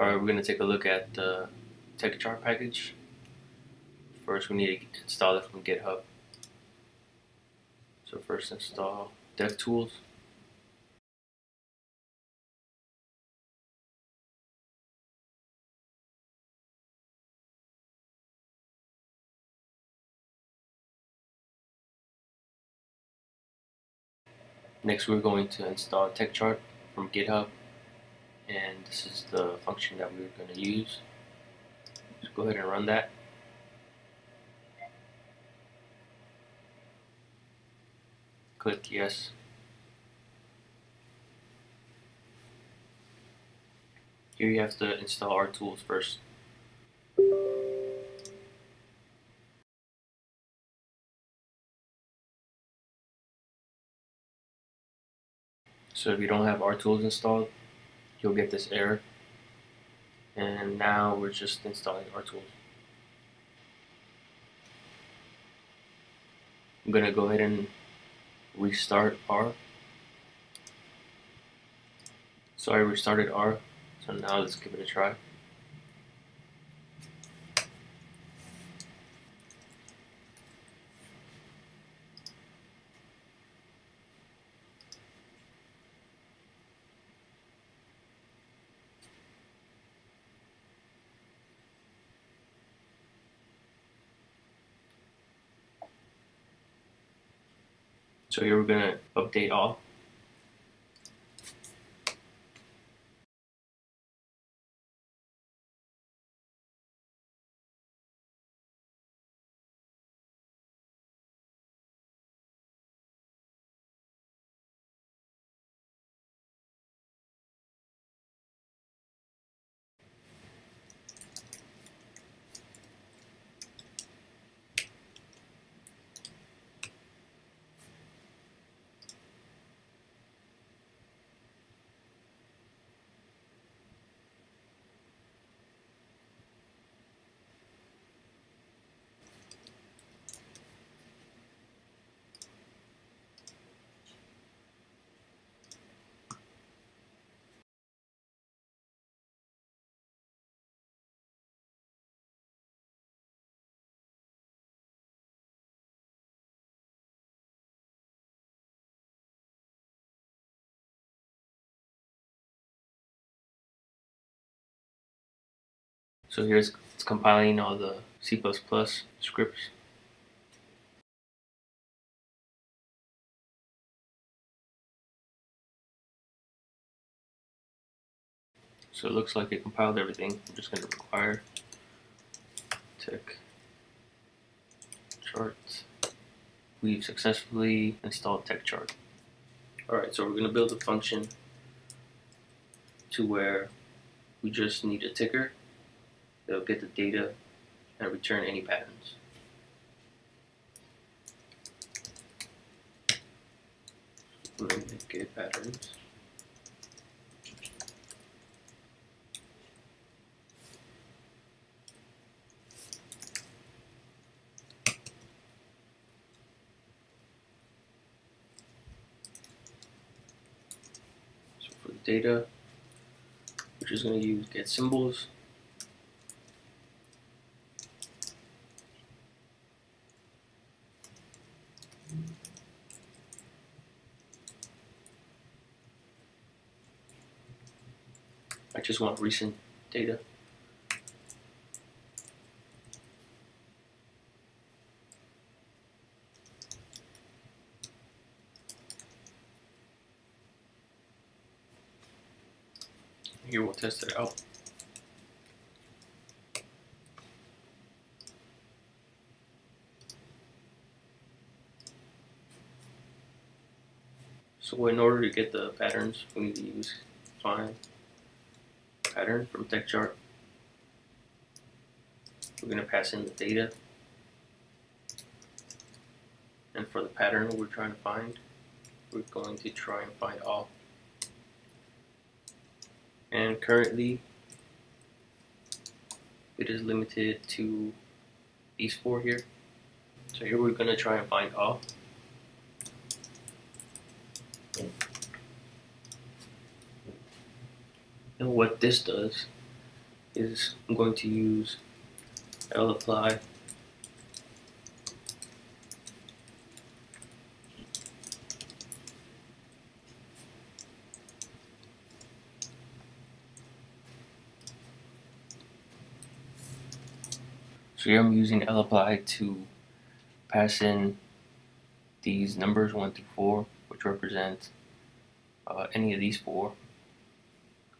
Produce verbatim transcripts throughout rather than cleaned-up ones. Alright, we're going to take a look at the TechChart package. First, we need to install it from GitHub. So first, install DevTools. Next, we're going to install TechChart from GitHub, and this is the function that we're going to use. Just go ahead and run that. Click yes. Here you have to install R tools first. So if you don't have R tools installed, you'll get this error. And now we're just installing R tools. I'm gonna go ahead and restart R. So I restarted R. So now let's give it a try. So here we're going to update all. So here's it's compiling all the C plus plus scripts. So it looks like it compiled everything. I'm just going to require TechChart. We've successfully installed TechChart. Alright, so we're going to build a function to where we just need a ticker. They'll get the data and return any patterns. We're going to get patterns. So for the data, we're just going to use getSymbols. I just want recent data. Here we'll test it out. So in order to get the patterns, we need to use find pattern from TechChart. We're going to pass in the data, and for the pattern we're trying to find, we're going to try and find all. And currently it is limited to these four here. So here we're going to try and find all. And what this does is I'm going to use lapply So here I'm using lapply to pass in these numbers one through four, which represent uh, any of these four.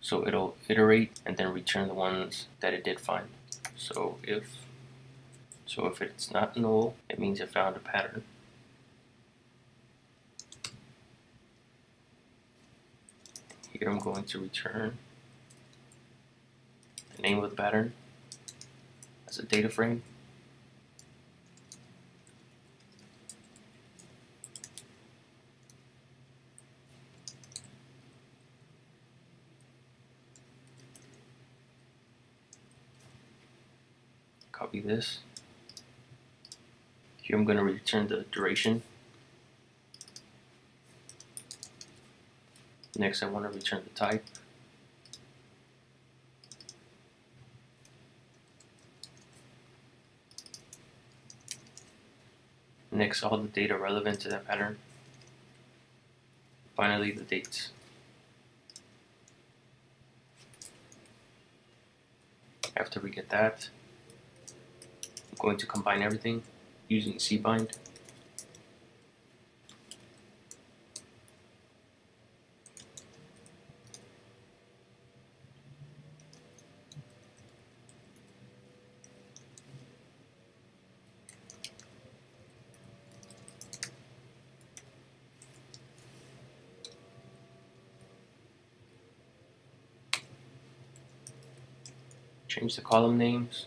So it'll iterate and then return the ones that it did find. So if so if it's not null, it means it found a pattern. Here I'm going to return the name of the pattern as a data frame. Copy this. Here I'm going to return the duration. Next, I want to return the type. Next, all the data relevant to that pattern. Finally, the dates. After we get that, I'm going to combine everything using cbind. Change the column names.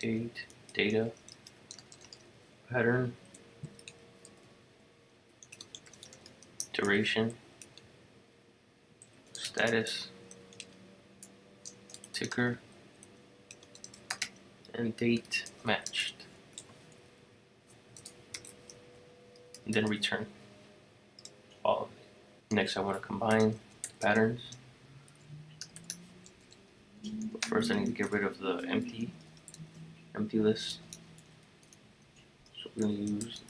Date, data, pattern, duration, status, ticker, and date matched. And then return. Next, I want to combine the patterns. But first, I need to get rid of the empty, empty list. So we're going to use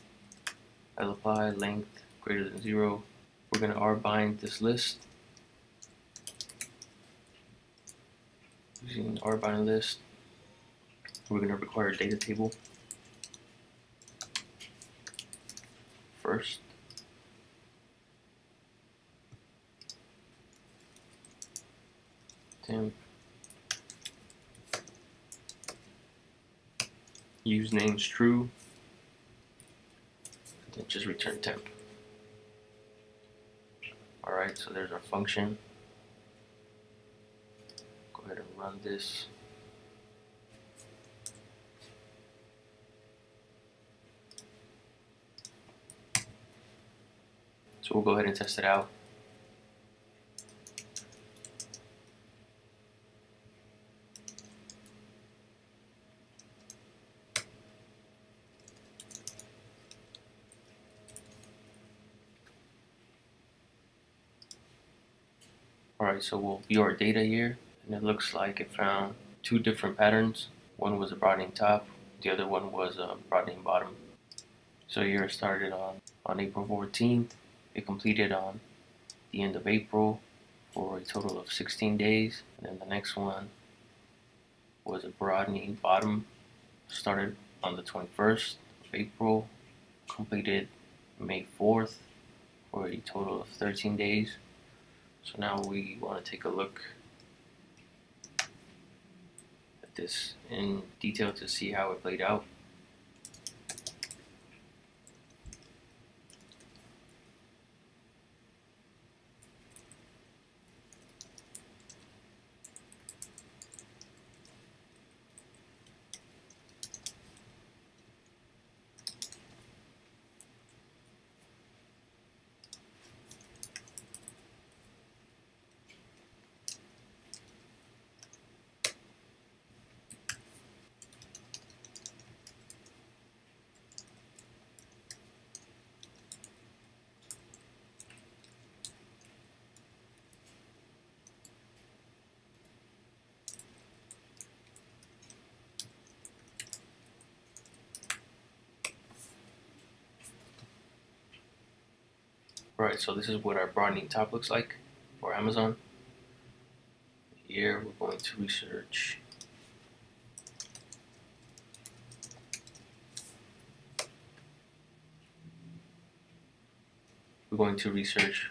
lapply length greater than zero. We're going to rbind this list using rbind list. We're going to require a data table first. Temp, use names true, and then just return temp. Alright, so there's our function. Go ahead and run this. So we'll go ahead and test it out. Alright, so we'll view our data here, and it looks like it found two different patterns. One was a broadening top, the other one was a broadening bottom. So here it started on, on April fourteenth, it completed on the end of April for a total of sixteen days, and then the next one was a broadening bottom, started on the twenty-first of April, completed May fourth for a total of thirteen days. So now we want to take a look at this in detail to see how it played out. Alright, so this is what our broadening top looks like for Amazon. Here we're going to research we're going to research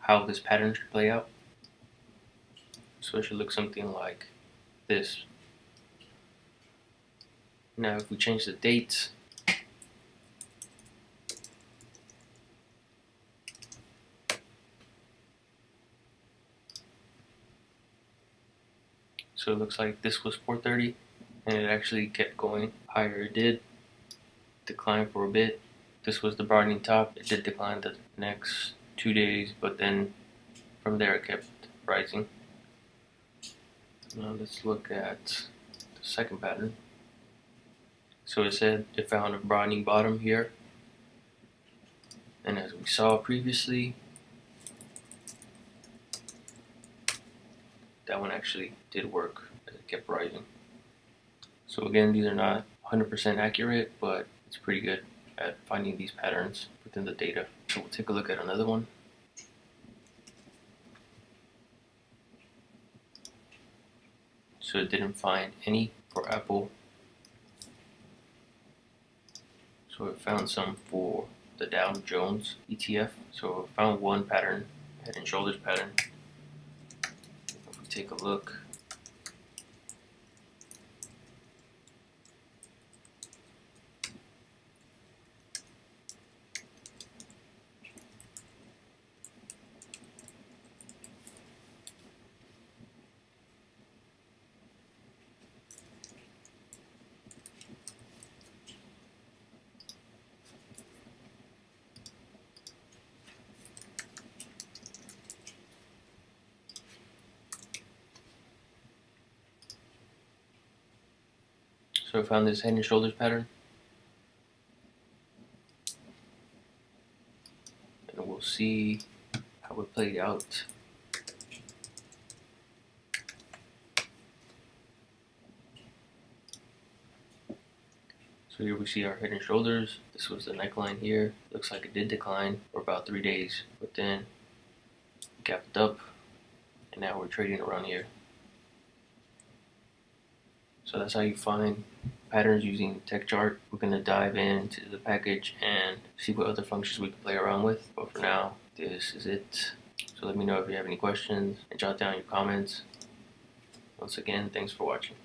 how this pattern should play out. So it should look something like this. Now if we change the dates, so it looks like this was four thirty and it actually kept going higher. It did decline for a bit. This was the broadening top. It did decline the next two days, but then from there it kept rising. Now let's look at the second pattern. So it said it found a broadening bottom here, and as we saw previously, that one actually did work. It kept rising. So again, these are not one hundred percent accurate, but it's pretty good at finding these patterns within the data. So we'll take a look at another one. So it didn't find any for Apple. So it found some for the Dow Jones E T F. So it found one pattern, head and shoulders pattern. If we take a look, so I found this head and shoulders pattern, and we'll see how it played out. So here we see our head and shoulders. This was the neckline here. Looks like it did decline for about three days, but then it gapped up, and now we're trading around here. So that's how you find patterns using TechChart. We're going to dive into the package and see what other functions we can play around with. But for now, this is it. So let me know if you have any questions and jot down your comments. Once again, thanks for watching.